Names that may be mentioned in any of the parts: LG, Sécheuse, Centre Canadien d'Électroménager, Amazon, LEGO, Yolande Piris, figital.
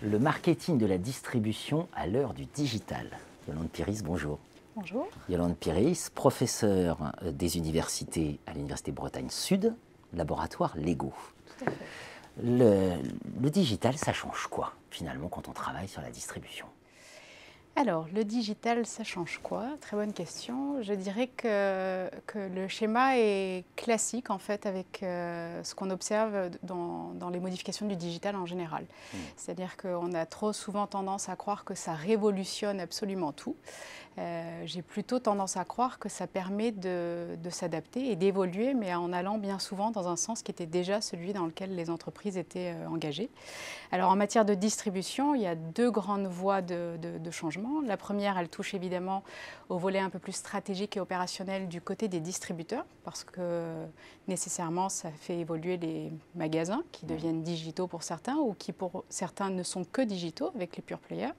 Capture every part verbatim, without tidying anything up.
Le marketing de la distribution à l'heure du digital. Yolande Piris, bonjour. Bonjour. Yolande Piris, professeure des universités à l'Université Bretagne Sud, laboratoire LEGO. Tout à fait. Le, le digital, ça change quoi, finalement, quand on travaille sur la distribution? Alors, le digital, ça change quoi? Très bonne question. Je dirais que, que le schéma est classique, en fait, avec euh, ce qu'on observe dans, dans les modifications du digital en général. Mmh. C'est-à-dire qu'on a trop souvent tendance à croire que ça révolutionne absolument tout. Euh, j'ai plutôt tendance à croire que ça permet de, de s'adapter et d'évoluer, mais en allant bien souvent dans un sens qui était déjà celui dans lequel les entreprises étaient euh, engagées. Alors, en matière de distribution, il y a deux grandes voies de, de, de changement. La première, elle touche évidemment au volet un peu plus stratégique et opérationnel du côté des distributeurs, parce que nécessairement, ça fait évoluer les magasins qui deviennent digitaux pour certains ou qui pour certains ne sont que digitaux avec les pure players.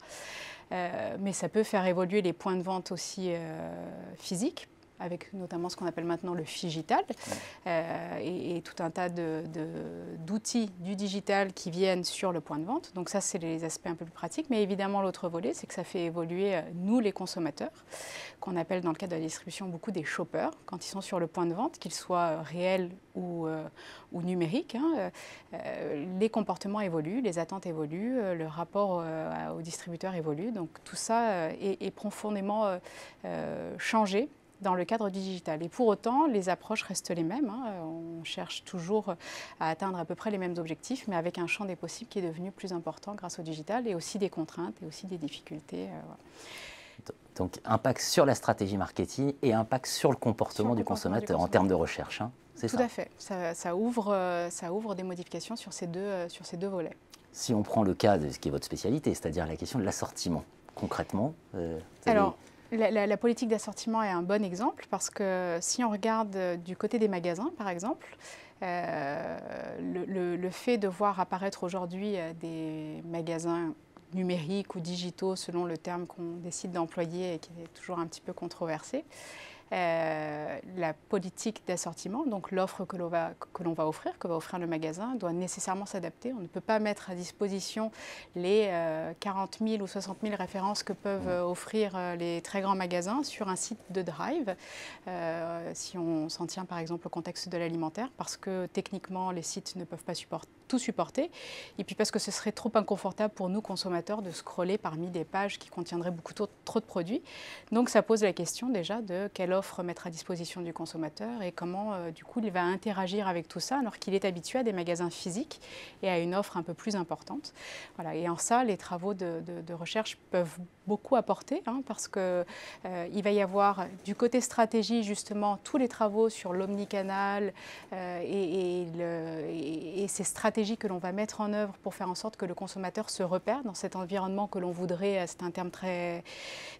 Euh, mais ça peut faire évoluer les points de vente aussi euh, physiques, avec notamment ce qu'on appelle maintenant le figital, euh, et, et tout un tas de, de, d'outils du digital qui viennent sur le point de vente. Donc ça, c'est les aspects un peu plus pratiques. Mais évidemment, l'autre volet, c'est que ça fait évoluer, nous, les consommateurs, qu'on appelle dans le cadre de la distribution beaucoup des shoppers, quand ils sont sur le point de vente, qu'ils soient réels ou, euh, ou numériques. Hein, euh, les comportements évoluent, les attentes évoluent, euh, le rapport euh, aux distributeurs évolue. Donc tout ça euh, est, est profondément euh, euh, changé dans le cadre du digital. Et pour autant, les approches restent les mêmes. Hein. On cherche toujours à atteindre à peu près les mêmes objectifs, mais avec un champ des possibles qui est devenu plus important grâce au digital, et aussi des contraintes et aussi des difficultés. Euh, ouais. Donc, impact sur la stratégie marketing et impact sur le comportement, sur le comportement du, consommateur, du consommateur en termes de recherche. Hein. C'est ça ? Tout à fait. Ça, ça, ouvre, ça ouvre des modifications sur ces, deux, sur ces deux volets. Si on prend le cas de ce qui est votre spécialité, c'est-à-dire la question de l'assortiment, concrètement, euh, alors, La, la, la politique d'assortiment est un bon exemple, parce que si on regarde du côté des magasins, par exemple, euh, le, le, le fait de voir apparaître aujourd'hui des magasins numériques ou digitaux, selon le terme qu'on décide d'employer et qui est toujours un petit peu controversé, Euh, la politique d'assortiment, donc l'offre que l'on va, que l'on va offrir, que va offrir le magasin, doit nécessairement s'adapter. On ne peut pas mettre à disposition les euh, quarante mille ou soixante mille références que peuvent euh, offrir euh, les très grands magasins sur un site de drive, euh, si on s'en tient par exemple au contexte de l'alimentaire, parce que techniquement les sites ne peuvent pas supporter, tout supporter, et puis parce que ce serait trop inconfortable pour nous consommateurs de scroller parmi des pages qui contiendraient beaucoup trop, trop de produits. Donc ça pose la question déjà de quelle offre mettre à disposition du consommateur et comment euh, du coup il va interagir avec tout ça, alors qu'il est habitué à des magasins physiques et à une offre un peu plus importante. Voilà. Et en ça, les travaux de, de, de recherche peuvent beaucoup apporter, hein, parce que euh, il va y avoir du côté stratégie justement tous les travaux sur l'omnicanal euh, et, et, le, et, et ces stratégies que l'on va mettre en œuvre pour faire en sorte que le consommateur se repère dans cet environnement que l'on voudrait, c'est un terme très,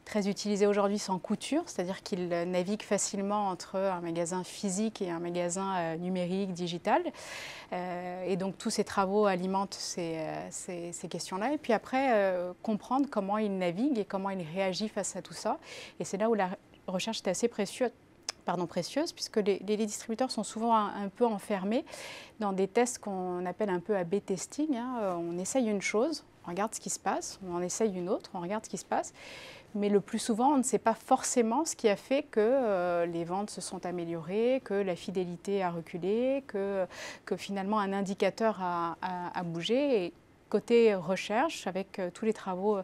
très utilisé aujourd'hui, sans couture, c'est-à-dire qu'il navigue facilement entre un magasin physique et un magasin numérique, digital. Euh, et donc tous ces travaux alimentent ces, ces, ces questions-là. Et puis après, euh, comprendre comment il navigue et comment il réagit face à tout ça. Et c'est là où la recherche est assez précieuse. Pardon, précieuse, puisque les, les distributeurs sont souvent un, un peu enfermés dans des tests qu'on appelle un peu A B testing. Hein. On essaye une chose, on regarde ce qui se passe, on en essaye une autre, on regarde ce qui se passe. Mais le plus souvent, on ne sait pas forcément ce qui a fait que euh, les ventes se sont améliorées, que la fidélité a reculé, que, que finalement un indicateur a, a, a bougé. Et côté recherche, avec euh, tous les travaux Euh,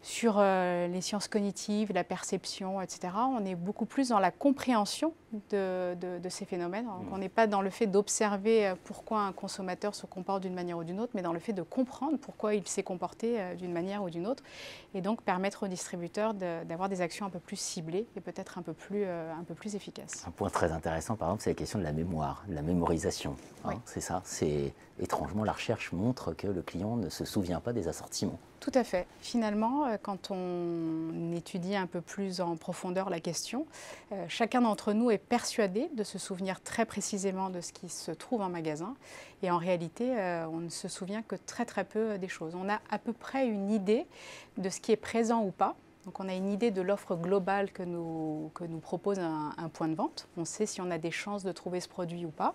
sur euh, les sciences cognitives, la perception, et cetera, on est beaucoup plus dans la compréhension de, de, de ces phénomènes. Donc, on n'est pas dans le fait d'observer pourquoi un consommateur se comporte d'une manière ou d'une autre, mais dans le fait de comprendre pourquoi il s'est comporté euh, d'une manière ou d'une autre, et donc permettre aux distributeurs d'avoir de, des actions un peu plus ciblées et peut-être un, euh, un peu plus efficaces. Un point très intéressant, par exemple, c'est la question de la mémoire, de la mémorisation. Hein, oui. C'est ça. Étrangement, la recherche montre que le client ne se souvient pas des assortiments. Tout à fait. Finalement, quand on étudie un peu plus en profondeur la question, euh, chacun d'entre nous est persuadé de se souvenir très précisément de ce qui se trouve en magasin. Et en réalité, euh, on ne se souvient que très très peu des choses. On a à peu près une idée de ce qui est présent ou pas. Donc on a une idée de l'offre globale que nous, que nous propose un, un point de vente. On sait si on a des chances de trouver ce produit ou pas.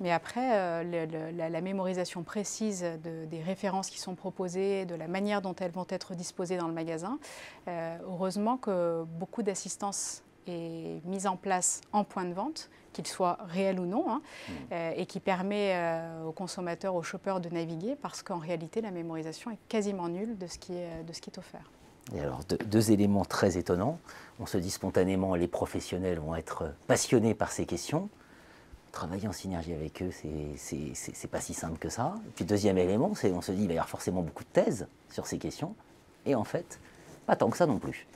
Mais après, euh, le, le, la, la mémorisation précise de, des références qui sont proposées, de la manière dont elles vont être disposées dans le magasin, euh, heureusement que beaucoup d'assistance est mise en place en point de vente, qu'il soit réel ou non, hein, mmh. euh, et qui permet euh, aux consommateurs, aux shoppers de naviguer, parce qu'en réalité, la mémorisation est quasiment nulle de ce qui est, de ce qui est offert. Et alors, deux, deux éléments très étonnants. On se dit spontanément, les professionnels vont être passionnés par ces questions. Travailler en synergie avec eux, c'est pas si simple que ça. Et puis deuxième élément, c'est on se dit qu'il va y avoir forcément beaucoup de thèses sur ces questions. Et en fait, pas tant que ça non plus.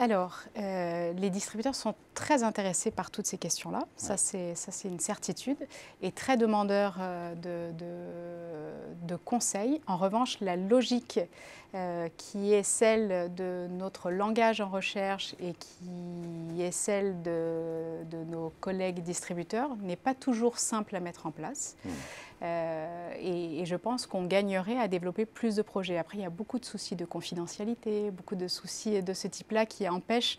Alors, euh, les distributeurs sont très intéressés par toutes ces questions-là, ouais. ça c'est une certitude, et très demandeurs euh, de, de, de conseils. En revanche, la logique euh, qui est celle de notre langage en recherche et qui est celle de, de nos collègues distributeurs n'est pas toujours simple à mettre en place. Mmh. Euh, et, et je pense qu'on gagnerait à développer plus de projets. Après, il y a beaucoup de soucis de confidentialité, beaucoup de soucis de ce type-là qui empêchent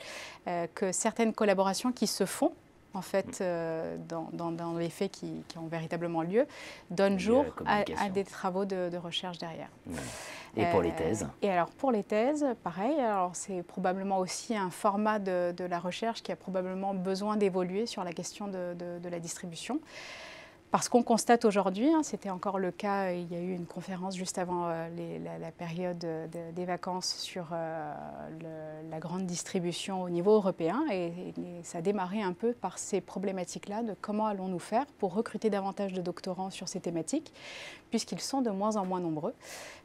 euh, que certaines collaborations qui se font, en fait, euh, dans, dans, dans les faits qui, qui ont véritablement lieu, donnent jour à, à des travaux de, de recherche derrière. Ouais. Et pour les thèses ? Et alors pour les thèses, pareil, c'est probablement aussi un format de, de la recherche qui a probablement besoin d'évoluer sur la question de, de, de la distribution. Parce qu'on constate aujourd'hui, hein, c'était encore le cas, il y a eu une conférence juste avant euh, les, la, la période de, des vacances sur euh, le, la grande distribution au niveau européen, et, et ça a démarré un peu par ces problématiques-là de comment allons-nous faire pour recruter davantage de doctorants sur ces thématiques, puisqu'ils sont de moins en moins nombreux,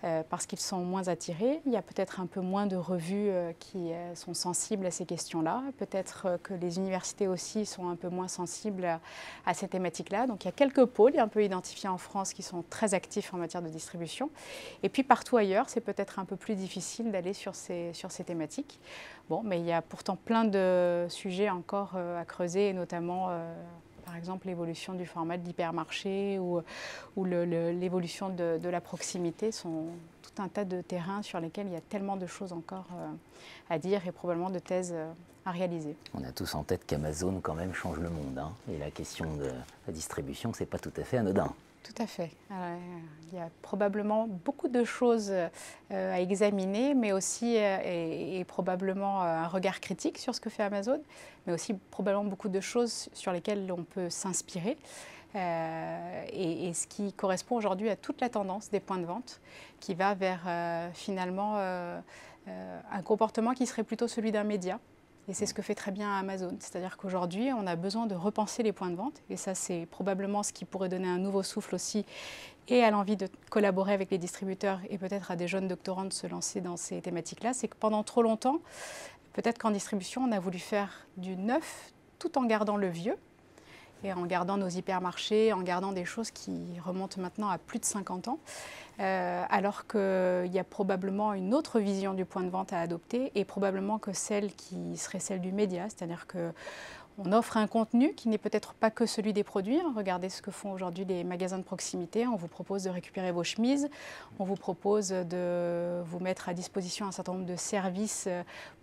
euh, parce qu'ils sont moins attirés, il y a peut-être un peu moins de revues euh, qui euh, sont sensibles à ces questions-là, peut-être euh, que les universités aussi sont un peu moins sensibles à, à ces thématiques-là, donc il y a quelques Quelques pôles un peu identifiés en France qui sont très actifs en matière de distribution. Et puis partout ailleurs, c'est peut-être un peu plus difficile d'aller sur ces, sur ces thématiques. Bon, mais il y a pourtant plein de sujets encore à creuser, et notamment euh, par exemple l'évolution du format de l'hypermarché ou, ou l'évolution de, de la proximité sont tout un tas de terrains sur lesquels il y a tellement de choses encore euh, à dire et probablement de thèses euh, à réaliser. On a tous en tête qu'Amazon quand même change le monde, hein, et la question de la distribution, c'est pas tout à fait anodin. Tout à fait. Alors, il y a probablement beaucoup de choses euh, à examiner, mais aussi euh, et, et probablement un regard critique sur ce que fait Amazon, mais aussi probablement beaucoup de choses sur lesquelles on peut s'inspirer. Euh, et, et ce qui correspond aujourd'hui à toute la tendance des points de vente qui va vers euh, finalement euh, euh, un comportement qui serait plutôt celui d'un média. Et c'est ce que fait très bien Amazon, c'est-à-dire qu'aujourd'hui, on a besoin de repenser les points de vente. Et ça, c'est probablement ce qui pourrait donner un nouveau souffle aussi et à l'envie de collaborer avec les distributeurs et peut-être à des jeunes doctorants de se lancer dans ces thématiques-là. C'est que pendant trop longtemps, peut-être qu'en distribution, on a voulu faire du neuf tout en gardant le vieux et en gardant nos hypermarchés, en gardant des choses qui remontent maintenant à plus de cinquante ans, euh, alors qu'il y a probablement une autre vision du point de vente à adopter, et probablement que celle qui serait celle du média, c'est-à-dire que on offre un contenu qui n'est peut-être pas que celui des produits. Regardez ce que font aujourd'hui les magasins de proximité. On vous propose de récupérer vos chemises, on vous propose de vous mettre à disposition un certain nombre de services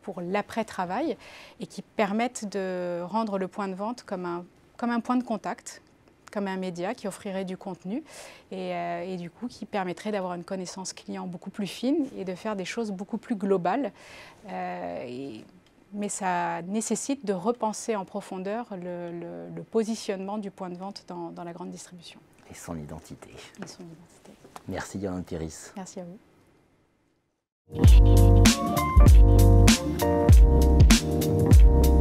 pour l'après-travail et qui permettent de rendre le point de vente comme un comme un point de contact, comme un média qui offrirait du contenu et, euh, et du coup qui permettrait d'avoir une connaissance client beaucoup plus fine et de faire des choses beaucoup plus globales. Euh, et, mais ça nécessite de repenser en profondeur le, le, le positionnement du point de vente dans, dans la grande distribution. Et son identité. Et son identité. Merci Yolande Piris. Merci à vous.